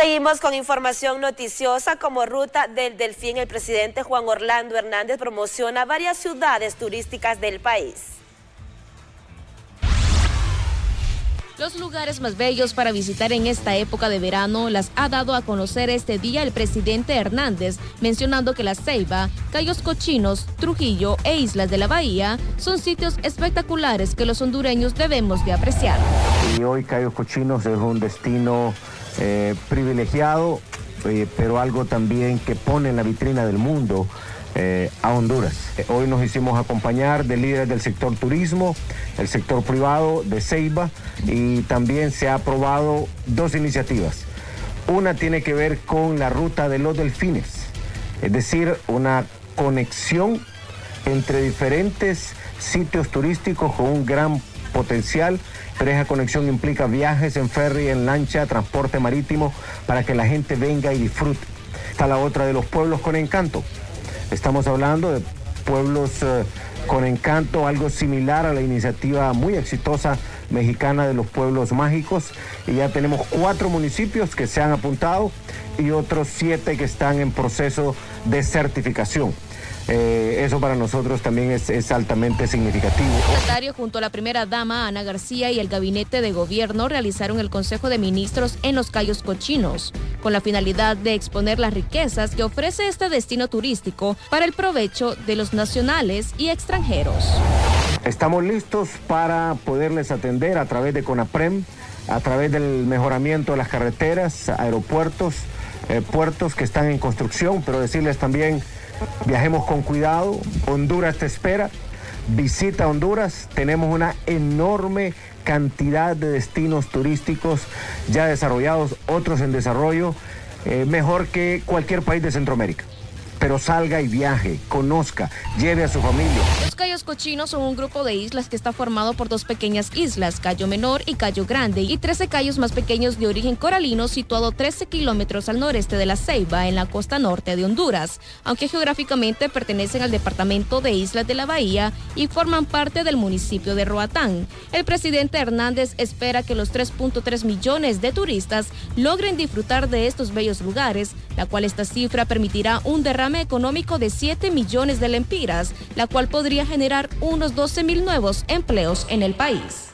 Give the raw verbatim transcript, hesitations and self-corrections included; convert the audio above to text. Seguimos con información noticiosa como Ruta del Delfín. El presidente Juan Orlando Hernández promociona varias ciudades turísticas del país. Los lugares más bellos para visitar en esta época de verano las ha dado a conocer este día el presidente Hernández, mencionando que La Ceiba, Cayos Cochinos, Trujillo e Islas de la Bahía son sitios espectaculares que los hondureños debemos de apreciar. Y hoy Cayos Cochinos es un destino eh, privilegiado, eh, pero algo también que pone en la vitrina del mundo Eh, a Honduras. Eh, hoy nos hicimos acompañar de líderes del sector turismo, el sector privado de Ceiba, y también se ha aprobado dos iniciativas. Una tiene que ver con la ruta de los delfines, es decir, una conexión entre diferentes sitios turísticos con un gran potencial, pero esa conexión implica viajes en ferry, en lancha, transporte marítimo, para que la gente venga y disfrute. Está la otra de los pueblos con encanto. Estamos hablando de pueblos eh, con encanto, algo similar a la iniciativa muy exitosa mexicana de los pueblos mágicos. Y ya tenemos cuatro municipios que se han apuntado y otros siete que están en proceso de certificación. Eh, eso para nosotros también es, es altamente significativo. El secretario junto a la primera dama Ana García y el gabinete de gobierno realizaron el Consejo de Ministros en los Cayos Cochinos, con la finalidad de exponer las riquezas que ofrece este destino turístico para el provecho de los nacionales y extranjeros. Estamos listos para poderles atender a través de CONAPREM, a través del mejoramiento de las carreteras, aeropuertos, eh, puertos que están en construcción, pero decirles también: viajemos con cuidado, Honduras te espera, visita Honduras, tenemos una enorme cantidad de destinos turísticos ya desarrollados, otros en desarrollo, eh, mejor que cualquier país de Centroamérica. Pero salga y viaje, conozca, lleve a su familia. Los Cayos Cochinos son un grupo de islas que está formado por dos pequeñas islas, Cayo Menor y Cayo Grande, y trece cayos más pequeños de origen coralino, situado trece kilómetros al noreste de La Ceiba, en la costa norte de Honduras, aunque geográficamente pertenecen al departamento de Islas de la Bahía y forman parte del municipio de Roatán. El presidente Hernández espera que los tres punto tres millones de turistas logren disfrutar de estos bellos lugares, la cual esta cifra permitirá un derrame económico de siete millones de lempiras, la cual podría generar unos doce mil nuevos empleos en el país.